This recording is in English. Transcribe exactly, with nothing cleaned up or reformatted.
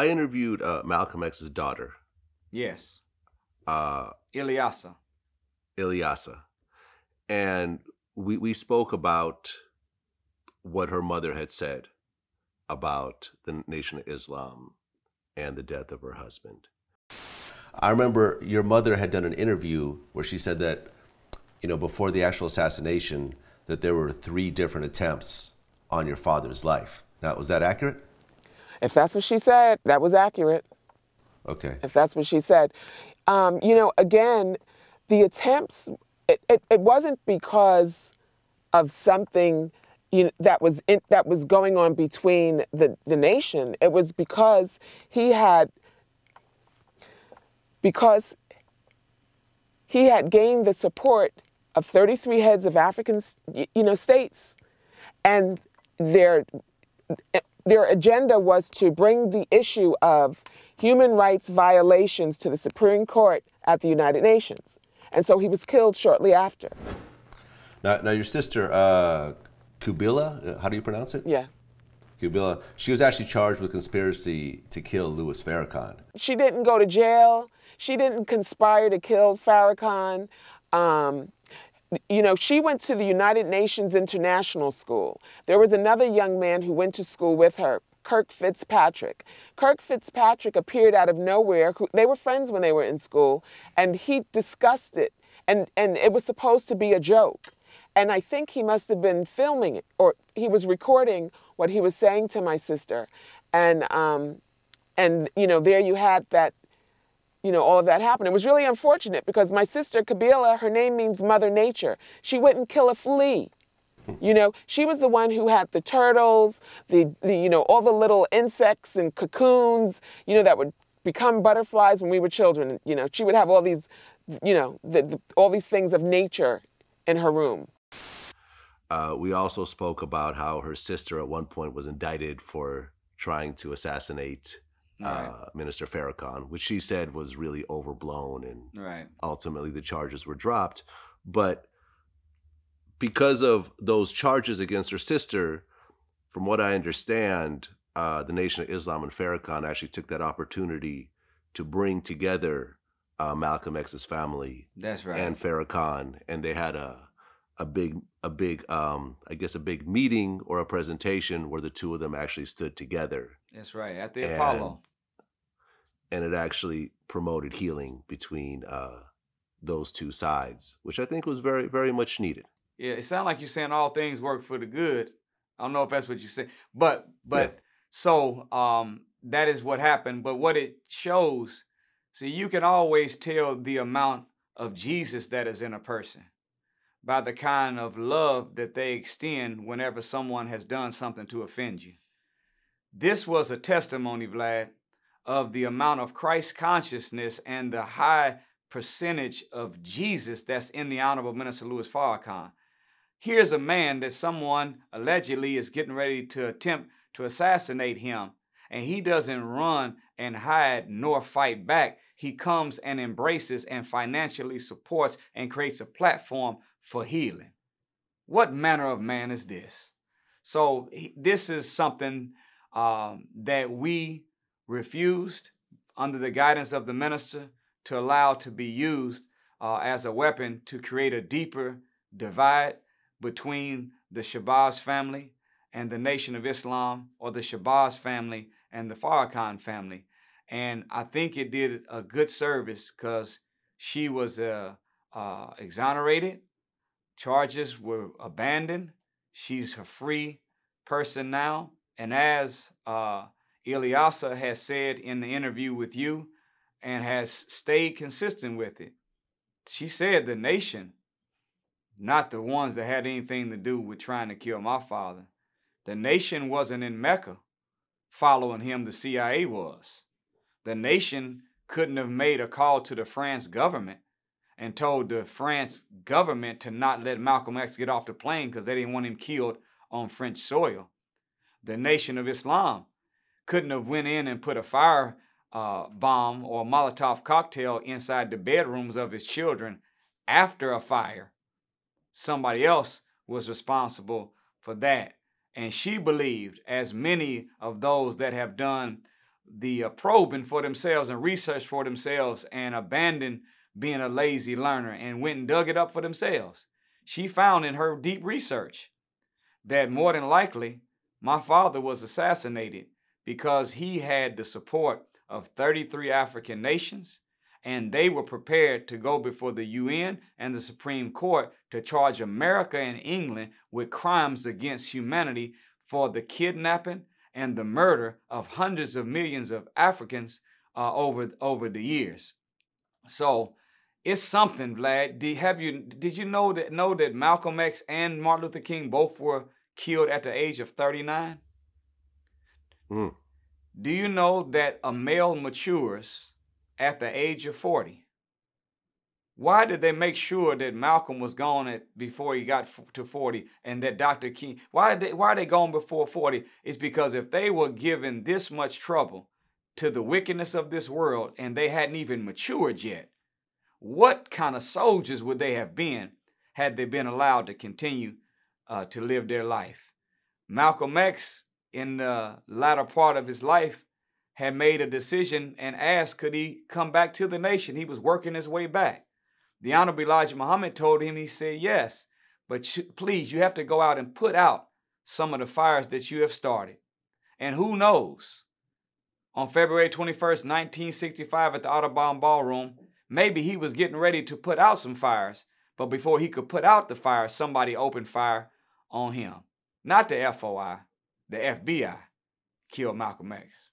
I interviewed uh, Malcolm X's daughter. Yes. Uh, Ilyasah. Ilyasah. And we, we spoke about what her mother had said about the Nation of Islam and the death of her husband. I remember your mother had done an interview where she said that, you know, before the actual assassination, that there were three different attempts on your father's life. Now, was that accurate? If that's what she said, that was accurate. Okay. If that's what she said. Um, you know, again, the attempts, it, it, it wasn't because of something you know, that was in, that was going on between the, the nation. It was because he had, because he had gained the support of thirty-three heads of African you know, states, and their, their agenda was to bring the issue of human rights violations to the Supreme Court at the United Nations. And so he was killed shortly after. Now, now your sister, uh, Qubilah, how do you pronounce it? Yeah. Qubilah, she was actually charged with conspiracy to kill Louis Farrakhan. She didn't go to jail. She didn't conspire to kill Farrakhan. Um, you know, she went to the United Nations International School. There was another young man who went to school with her, Kirk Fitzpatrick. Kirk Fitzpatrick appeared out of nowhere. They were friends when they were in school, and he discussed it, and, and it was supposed to be a joke. And I think he must have been filming it, or he was recording what he was saying to my sister. And, um, and you know, there you had that, you know, all of that happened. It was really unfortunate because my sister, Qubilah, her name means Mother Nature. She wouldn't kill a flea. You know, she was the one who had the turtles, the, the, you know, all the little insects and cocoons, you know, that would become butterflies when we were children. You know, she would have all these, you know, the, the, all these things of nature in her room. Uh, we also spoke about how her sister at one point was indicted for trying to assassinate Right. Uh, Minister Farrakhan, which she said was really overblown, and right. ultimately the charges were dropped. But because of those charges against her sister, from what I understand, uh, the Nation of Islam and Farrakhan actually took that opportunity to bring together uh, Malcolm X's family That's right. and Farrakhan, and they had a a big a big um, I guess a big meeting or a presentation where the two of them actually stood together. That's right, at the and, Apollo. And it actually promoted healing between uh, those two sides, which I think was very, very much needed. Yeah, it sounds like you're saying all things work for the good. I don't know if that's what you said, but but yeah. so um, that is what happened. But what it shows, see, you can always tell the amount of Jesus that is in a person by the kind of love that they extend whenever someone has done something to offend you. This was a testimony, Vlad, of the amount of Christ consciousness and the high percentage of Jesus that's in the Honorable Minister Louis Farrakhan. Here's a man that someone allegedly is getting ready to attempt to assassinate him, and he doesn't run and hide nor fight back. He comes and embraces and financially supports and creates a platform for healing. What manner of man is this? So this is something Um, that we refused, under the guidance of the minister, to allow to be used uh, as a weapon to create a deeper divide between the Shabazz family and the Nation of Islam, or the Shabazz family and the Farrakhan family. And I think it did a good service because she was uh, uh, exonerated, charges were abandoned, she's a free person now. And as uh, Ilyasah has said in the interview with you and has stayed consistent with it, she said the nation, not the ones that had anything to do with trying to kill my father. The nation wasn't in Mecca following him, the C I A was. The nation couldn't have made a call to the France government and told the France government to not let Malcolm X get off the plane because they didn't want him killed on French soil. The Nation of Islam couldn't have went in and put a fire uh, bomb or a Molotov cocktail inside the bedrooms of his children after a fire. Somebody else was responsible for that. And she believed, as many of those that have done the uh, probing for themselves and research for themselves and abandoned being a lazy learner and went and dug it up for themselves. She found in her deep research that more than likely my father was assassinated because he had the support of thirty-three African nations, and they were prepared to go before the U N and the Supreme Court to charge America and England with crimes against humanity for the kidnapping and the murder of hundreds of millions of Africans uh, over, over the years. So it's something, Vlad. Did, have you, did you know that, know that Malcolm X and Martin Luther King both were killed at the age of thirty-nine? Mm. Do you know that a male matures at the age of forty? Why did they make sure that Malcolm was gone at, before he got to forty, and that Doctor King, why, did they, why are they gone before forty? It's because if they were given this much trouble to the wickedness of this world and they hadn't even matured yet, what kind of soldiers would they have been had they been allowed to continue uh, to live their life? Malcolm X, in the latter part of his life, had made a decision and asked, could he come back to the nation? He was working his way back. The Honorable Elijah Muhammad told him, he said, yes, but please, you have to go out and put out some of the fires that you have started. And who knows, on February twenty-first, nineteen sixty-five at the Audubon Ballroom, maybe he was getting ready to put out some fires, but before he could put out the fire, somebody opened fire on him. Not the F O I, the F B I killed Malcolm X.